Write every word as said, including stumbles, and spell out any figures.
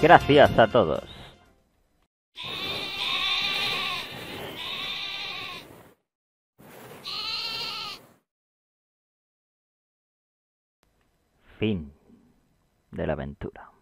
Gracias a todos. Fin de la aventura.